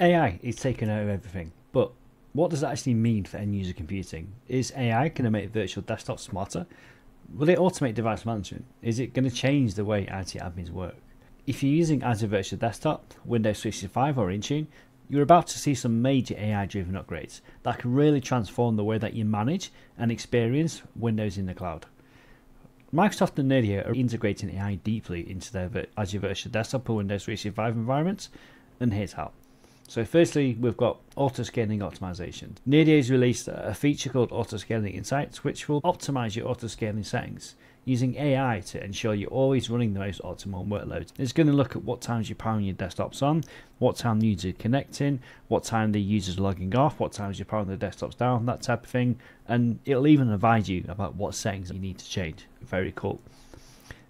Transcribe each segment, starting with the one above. AI is taking over everything, but what does that actually mean for end user computing? Is AI going to make virtual desktops smarter? Will it automate device management? Is it going to change the way IT admins work? If you're using Azure Virtual Desktop, Windows 365 or Intune, you're about to see some major AI-driven upgrades that can really transform the way that you manage and experience Windows in the cloud. Microsoft and Nerdio are integrating AI deeply into their Azure Virtual Desktop or Windows 365 environments, and here's how. So firstly, we've got auto-scaling optimization. Nerdio's released a feature called Auto-Scaling Insights, which will optimize your auto-scaling settings using AI to ensure you're always running the most optimal workloads. It's going to look at what times you're powering your desktops on, what time the user is connecting, what time the user's logging off, what times you're powering the desktops down, that type of thing. And it'll even advise you about what settings you need to change. Very cool.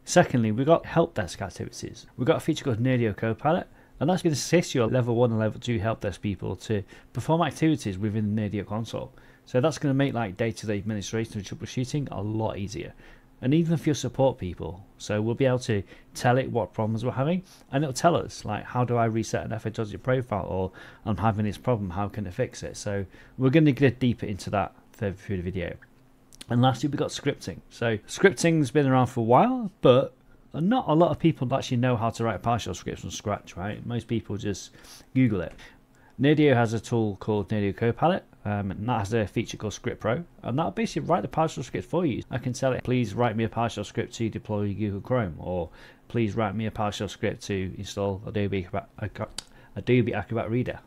Secondly, we've got help desk activities. We've got a feature called Nerdio Copilot, and that's going to assist your level 1 and level 2 help desk people to perform activities within the Nerdio console. So that's going to make like day-to-day administration and troubleshooting a lot easier. And even for your support people. So we'll be able to tell it what problems we're having, and it'll tell us like, how do I reset an FSLogix profile, or I'm having this problem, how can I fix it? So we're going to get deeper into that through the video. And lastly, we've got scripting. So scripting's been around for a while, but not a lot of people actually know how to write PowerShell scripts from scratch, right? Most people just Google it. Nerdio has a tool called Nerdio Copilot, and that has a feature called ScriptPro, and that'll basically write the PowerShell script for you. I can tell it, please write me a PowerShell script to deploy Google Chrome, or please write me a PowerShell script to install Adobe Acrobat Reader.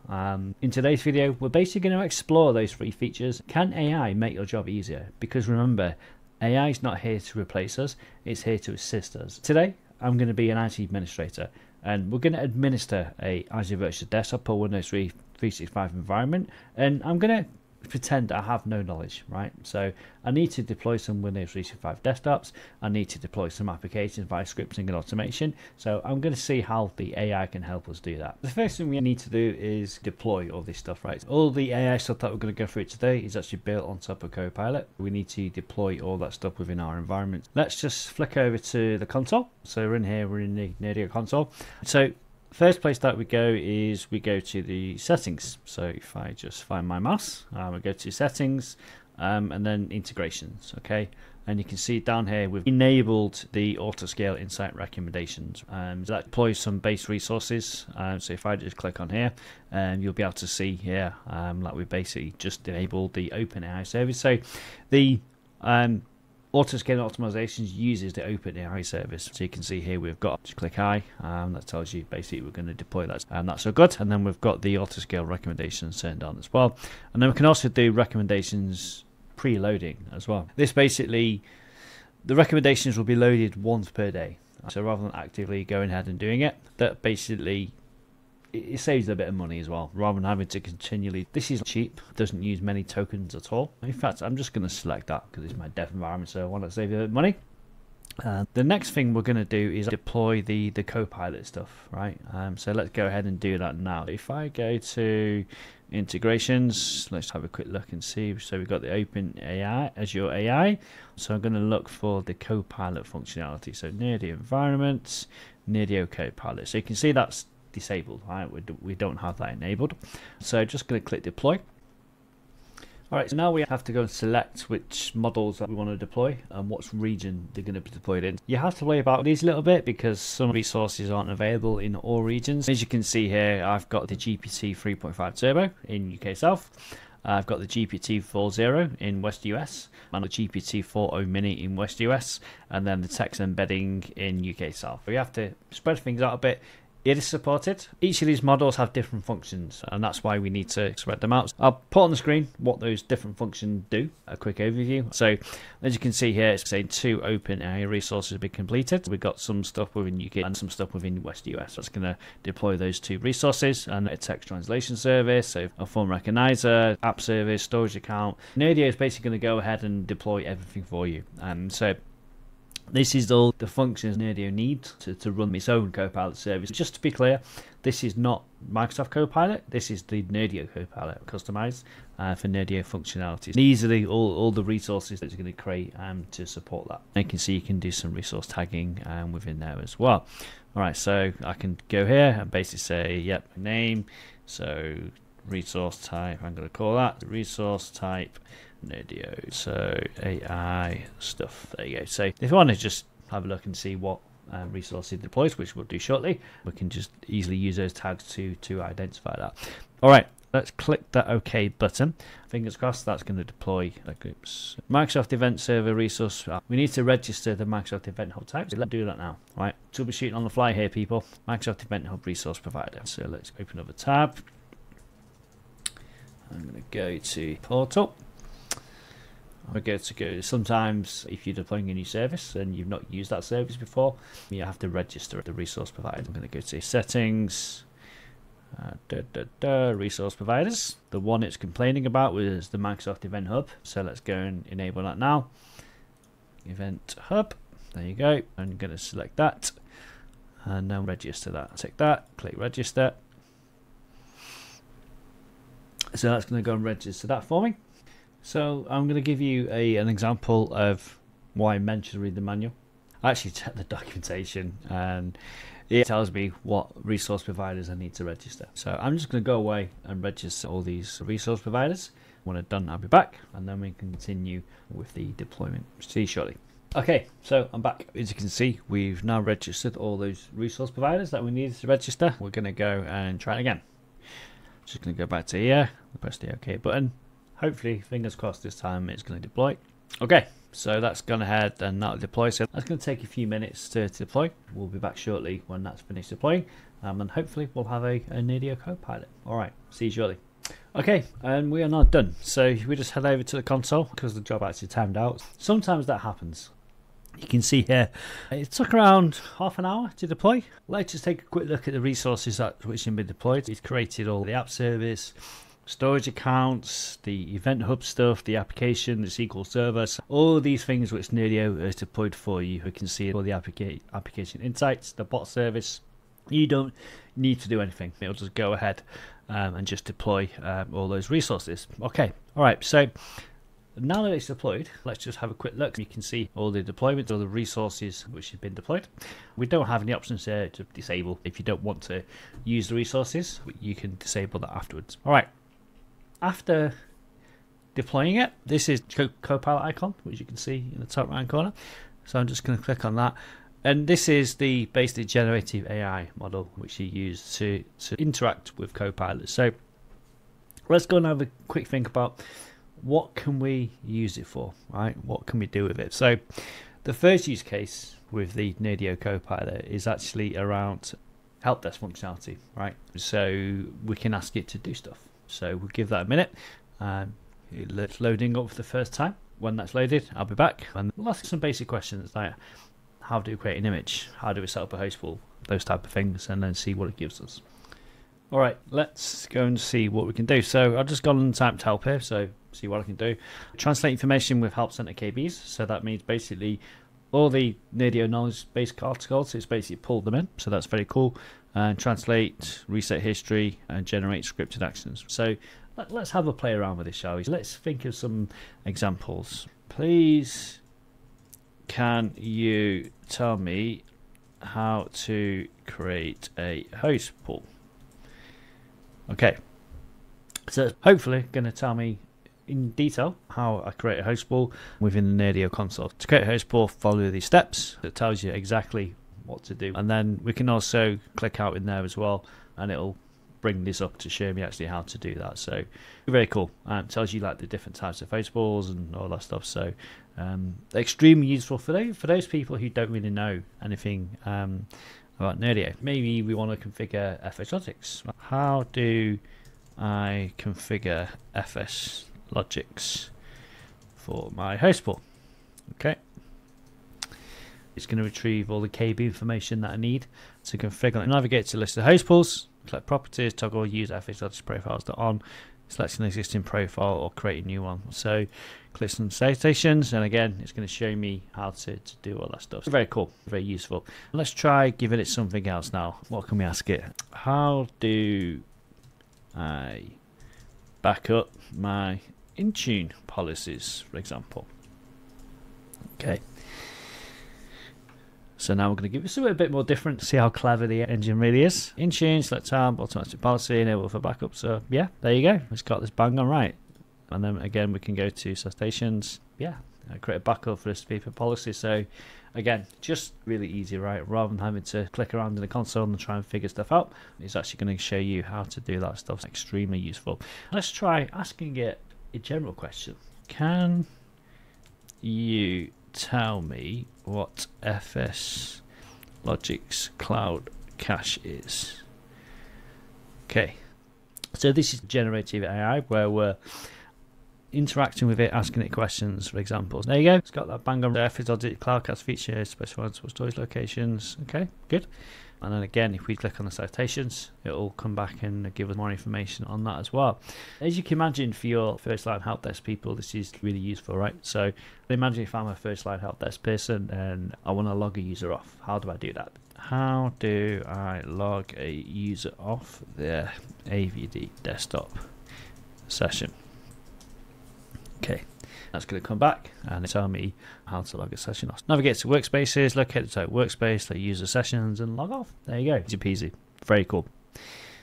In today's video, we're basically going to explore those three features. Can AI make your job easier? Because remember, AI is not here to replace us, it's here to assist us. Today, I'm going to be an IT administrator, and we're going to administer a Azure Virtual Desktop or Windows 365 environment, and I'm going to pretend I have no knowledge, right? So I need to deploy some Windows 365 desktops, I need to deploy some applications via scripting and automation, so I'm going to see how the AI can help us do that. The first thing we need to do is deploy all this stuff, right? All the AI stuff that we're going to go through today is actually built on top of Copilot. We need to deploy all that stuff within our environment. Let's just flick over to the console. So we're in here, we're in the Nerdio console. So first place that we go is we go to the settings. So if I just find my mouse, we go to settings, and then integrations, okay? And you can see down here we've enabled the auto scale insight recommendations, and that deploys some base resources. So if I just click on here, you'll be able to see here like we basically just enabled the OpenAI service. So the Auto-scaling optimizations uses the OpenAI service. So you can see here we've got to click I, that tells you basically we're going to deploy that, and that's so good. And then we've got the auto-scale recommendations turned on as well. And then we can also do recommendations pre-loading as well. This basically, the recommendations will be loaded once per day. So rather than actively going ahead and doing it, that basically it saves a bit of money as well, rather than having to continually. This is cheap, doesn't use many tokens at all. In fact, I'm just going to select that because it's my dev environment, so I want to save a bit of money. The next thing we're going to do is deploy the Copilot stuff, right? So let's go ahead and do that now. If I go to integrations, let's have a quick look and see. So we've got the OpenAI, Azure AI. So I'm going to look for the Copilot functionality. So Nerdio environments, Nerdio Copilot. So you can see that's disabled, right? We don't have that enabled, so just going to click deploy. All right, so now we have to go and select which models that we want to deploy and what region they're going to be deployed in. You have to worry about these a little bit because some resources aren't available in all regions. As you can see here, I've got the GPT 3.5 Turbo in UK South, I've got the GPT 4.0 in West US, and the GPT 4.0 Mini in West US, and then the text embedding in UK South. We have to spread things out a bit. It is supported. Each of these models have different functions, and that's why we need to spread them out. I'll put on the screen what those different functions do, a quick overview. So as you can see here, it's saying 2 OpenAI resources have been completed. We've got some stuff within UK and some stuff within West US. That's going to deploy those 2 resources, and a text translation service, so a form recognizer, app service, storage account. Nerdio is basically going to go ahead and deploy everything for you. And so this is all the functions Nerdio needs to run its own Copilot service. Just to be clear, this is not Microsoft Copilot, this is the Nerdio Copilot customized for Nerdio functionalities. These are all the resources that it's going to create to support that. And you can see you can do some resource tagging within there as well. All right, so I can go here and basically say, yep, name So resource type, I'm going to call that the resource type Nerdio. So AI stuff, there you go. So if you want to just have a look and see what resources deploys, which we'll do shortly, we can just easily use those tags to identify that. All right, let's click that OK button. Fingers crossed that's going to deploy the groups. Microsoft Event Server resource. We need to register the Microsoft Event Hub type. So let's do that now. All right, troubleshooting on the fly here, people. Microsoft Event Hub resource provider. So let's open up a tab. I'm going to go to portal. We're going to go. Sometimes if you're deploying a new service and you've not used that service before, you have to register the resource provider. I'm going to go to settings. Resource providers. The one it's complaining about was the Microsoft Event Hub, so let's go and enable that now. Event Hub, there you go. I'm going to select that and now register that. Take that, click register. So that's going to go and register that for me. So I'm going to give you an example of why I meant to read the manual. I actually checked the documentation and it tells me what resource providers I need to register. So I'm just going to go away and register all these resource providers. When I'm done, I'll be back and then we can continue with the deployment. See you shortly. Okay, so I'm back. As you can see, we've now registered all those resource providers that we needed to register. We're going to go and try it again. Just going to go back to here, press the OK button. Hopefully, fingers crossed, this time it's going to deploy. Okay, so that's gone ahead and that'll deploy. So that's going to take a few minutes to deploy. We'll be back shortly when that's finished deploying, and hopefully we'll have a Nerdio Copilot. All right, see you shortly. Okay, and we are not done. So we just head over to the console because the job actually timed out. Sometimes that happens. You can see here, it took around half an hour to deploy. Let's just take a quick look at the resources that which have been deployed. We've created all the app service, storage accounts, the event hub stuff, the application, the SQL server, all these things which Nerdio has deployed for you. You can see all the application insights, the bot service. You don't need to do anything. It'll just go ahead and just deploy all those resources. Okay, all right, so now that it's deployed, let's just have a quick look. You can see all the deployments, all the resources which have been deployed. We don't have any options there to disable. If you don't want to use the resources, you can disable that afterwards. All right, after deploying it, this is Copilot icon, which you can see in the top right corner. So I'm just going to click on that. And this is the basically generative AI model which you use to interact with Copilot. So let's go and have a quick think about what can we use it for, right? What can we do with it? So the first use case with the Nerdio Copilot is actually around help desk functionality, right? So we can ask it to do stuff. So we'll give that a minute. It's loading up for the first time. When that's loaded, I'll be back and we'll ask some basic questions like how do we create an image? How do we set up a host pool? Those type of things, and then see what it gives us. All right, let's go and see what we can do. So I've just gone and typed help here, so see what I can do. Translate information with help center KBs. So that means basically all the Nerdio knowledge based articles, it's basically pulled them in. So that's very cool. And translate, reset history, and generate scripted actions. So let's have a play around with this, shall we? Let's think of some examples. Please, can you tell me how to create a host pool? Okay, so it's hopefully going to tell me in detail how I create a host pool within the Nerdio console. To create a host pool, follow these steps. It tells you exactly what to do, and then we can also click out in there as well, and it'll bring this up to show me actually how to do that. So very cool. It tells you like the different types of host pools and all that stuff. So extremely useful for those people who don't really know anything about Nerdio. Maybe we want to configure FSLogix. How do I configure FSLogix for my host pool? Okay, it's going to retrieve all the KB information that I need to configure and navigate to list the host pools. Select properties, toggle use FSLogix profiles to on, select an existing profile or create a new one. So click some citations, and again it's going to show me how to do all that stuff. So very cool, very useful. Let's try giving it something else now. What can we ask it? How do I back up my Intune policies, for example? Okay, So now we're going to give you something a bit more different, see how clever the engine really is. In change, select tab, automatic policy, enable for backup. So yeah, there you go. It's got this bang on right. And then again, we can go to citations. Yeah, create a backup for this paper policy. So again, just really easy, right? Rather than having to click around in the console and try and figure stuff out, it's actually going to show you how to do that stuff. It's extremely useful. Let's try asking it a general question. Can you tell me what FSLogix Cloud Cache is? Okay, so this is generative AI where we're interacting with it, asking it questions for examples. There you go, it's got that bang on. FSLogix Cloud Cache feature specified storage locations. Okay, good. And then again, if we click on the citations, it'll come back and give us more information on that as well. As you can imagine, for your first line help desk people, this is really useful, right? So imagine if I'm a first line help desk person and I want to log a user off. How do I do that? How do I log a user off their AVD desktop session? Okay, that's going to come back and tell me how to log a session off. Navigate to workspaces, locate the type workspace, the user sessions, and log off. There you go. Easy peasy. Very cool.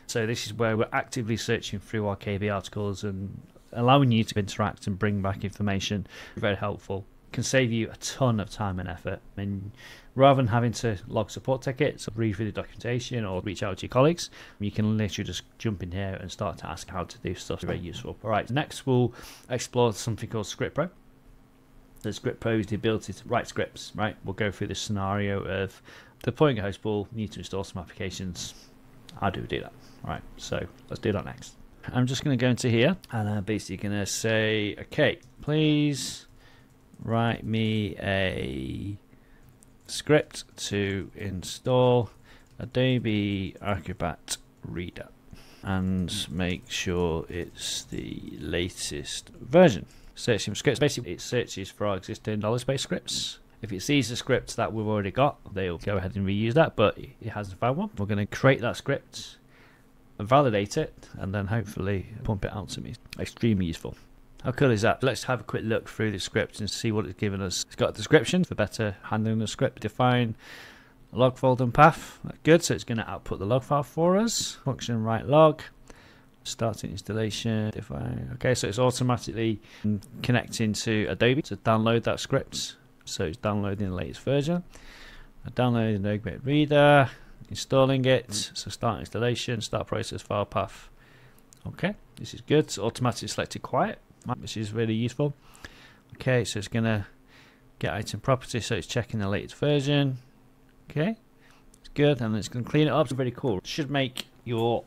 So this is where we're actively searching through our KB articles and allowing you to interact and bring back information. Very helpful. Can save you a ton of time and effort. And rather than having to log support tickets, read through the documentation, or reach out to your colleagues, you can literally just jump in here and start to ask how to do stuff. It's very useful. All right, next we'll explore something called ScriptPro. The ScriptPro is the ability to write scripts, right? We'll go through this scenario of deploying a host pool, need to install some applications. How do we do that? All right, so let's do that next. I'm just going to go into here and I'm basically going to say, okay, please write me a script to install Adobe Acrobat Reader and make sure it's the latest version. Searching for scripts, basically it searches for our existing knowledge-based scripts. If it sees a script that we've already got, they'll go ahead and reuse that, but it hasn't found one. We're going to create that script and validate it and then hopefully pump it out to me. Extremely useful. How cool is that? Let's have a quick look through the script and see what it's given us. It's got a description for better handling the script, define log folder and path. Good, so it's going to output the log file for us. Function write log, starting installation, define. Okay, so it's automatically connecting to Adobe to download that script. So it's downloading the latest version. Downloading the Acrobat Reader, installing it. So start installation, start process, file path. Okay, this is good. It's automatically selected quiet, which is really useful. Okay, so it's gonna get item property, so it's checking the latest version. Okay, it's good, and it's gonna clean it up. It's pretty cool. It should make your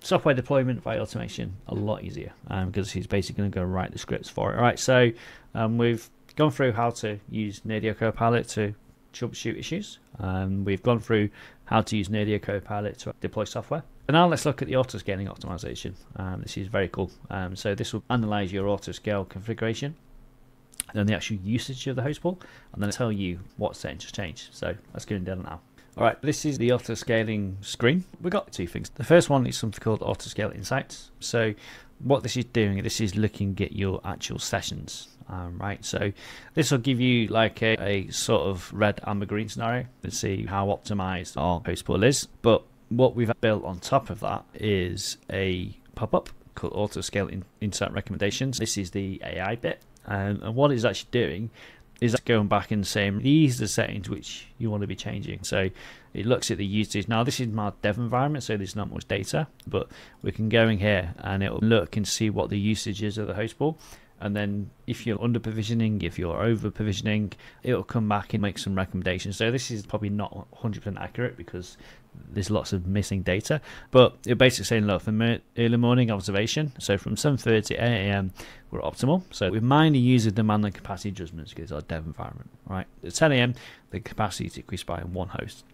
software deployment via automation a lot easier, because he's basically gonna go write the scripts for it. All right, so we've gone through how to use Nerdio Copilot to troubleshoot issues. We've gone through how to use Nerdio Copilot to deploy software. And now let's look at the auto-scaling optimization. This is very cool. So this will analyze your auto-scale configuration and then the actual usage of the host pool, and then tell you what settings to change. So let's go and do that now. All right, this is the auto-scaling screen. We've got two things. The first one is something called auto-scale insights. So what this is doing, this is looking at your actual sessions, right? So this will give you like a sort of red, amber, green scenario to see how optimized our host pool is. But what we've built on top of that is a pop-up called Auto Scale Insight Recommendations. This is the AI bit, and what it's actually doing is going back and saying these are the settings which you want to be changing. So it looks at the usage. Now this is my dev environment, so there's not much data, but we can go in here and it'll look and see what the usage is of the host pool. And then if you're under provisioning, if you're over provisioning, it'll come back and make some recommendations. So this is probably not 100% accurate because there's lots of missing data, but you're basically saying, look, for early morning observation, so from 7:30 to 8 a.m. we're optimal. So we mind the user demand and capacity judgments because it's our dev environment, right? At 10 a.m. the capacity is decreased by one host.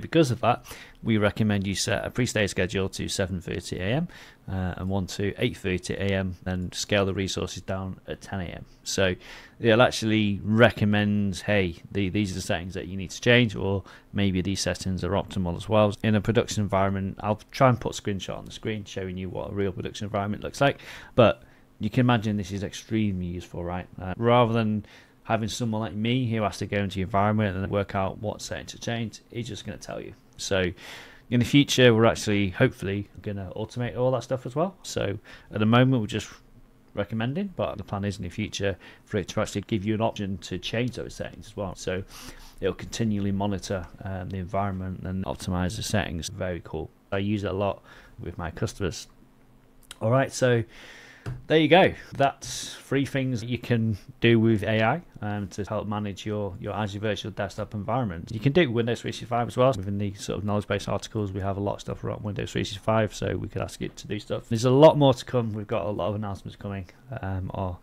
Because of that, we recommend you set a pre-stay schedule to 7:30 a.m. And one to 8:30 a.m. and scale the resources down at 10 a.m. So they'll actually recommend, hey, these are the settings that you need to change, or maybe these settings are optimal as well. In a production environment, I'll try and put a screenshot on the screen showing you what a real production environment looks like, but you can imagine this is extremely useful, right? Rather than Having someone like me who has to go into your environment and work out what setting to change, he's just going to tell you. So in the future, we're actually hopefully going to automate all that stuff as well. So at the moment, we're just recommending, but the plan is in the future for it to actually give you an option to change those settings as well. So it'll continually monitor the environment and optimize the settings. Very cool. I use it a lot with my customers. All right, so there you go. That's 3 things you can do with AI to help manage your Azure Virtual Desktop environment. You can do Windows 365 as well. Within the sort of knowledge base articles, we have a lot of stuff around Windows 365, so we could ask it to do stuff. There's a lot more to come. We've got a lot of announcements coming. Our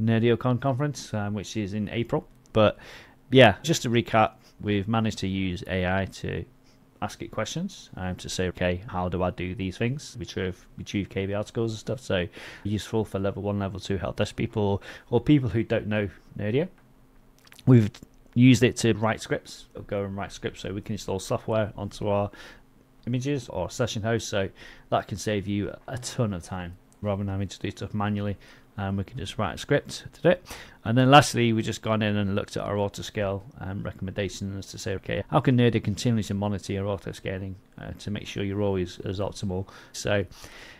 NerdioCon conference, which is in April. But yeah, just to recap, we've managed to use AI to ask it questions to say, okay, how do I do these things? We retrieve KB articles and stuff, so useful for level 1, level 2 help desk people or people who don't know Nerdio. We've used it to write scripts, or go and write scripts, so we can install software onto our images or session hosts, so that can save you a ton of time rather than having to do stuff manually. We can just write a script to do it. And then lastly, we just gone in and looked at our auto scale recommendations to say, okay, how can Nerdio continue to monitor your auto scaling to make sure you're always as optimal? So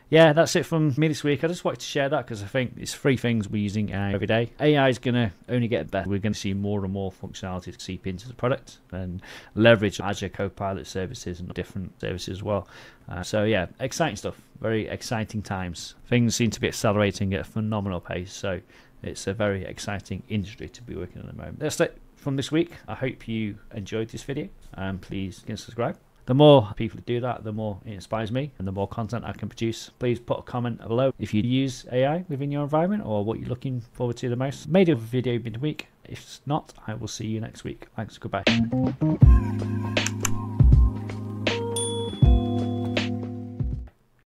yeah, that's it from me this week. I just wanted to share that because I think it's 3 things we're using AI every day. AI is going to only get better. We're going to see more and more functionality to seep into the product and leverage Azure Copilot services and different services as well. So yeah, exciting stuff. Very exciting times. Things seem to be accelerating at a phenomenal pace. So it's a very exciting industry to be working in at the moment. That's it from this week. I hope you enjoyed this video and please can subscribe. The more people who do that, the more it inspires me and the more content I can produce. Please put a comment below if you use AI within your environment or what you're looking forward to the most. Maybe a video midweek. If not, I will see you next week. Thanks. Goodbye.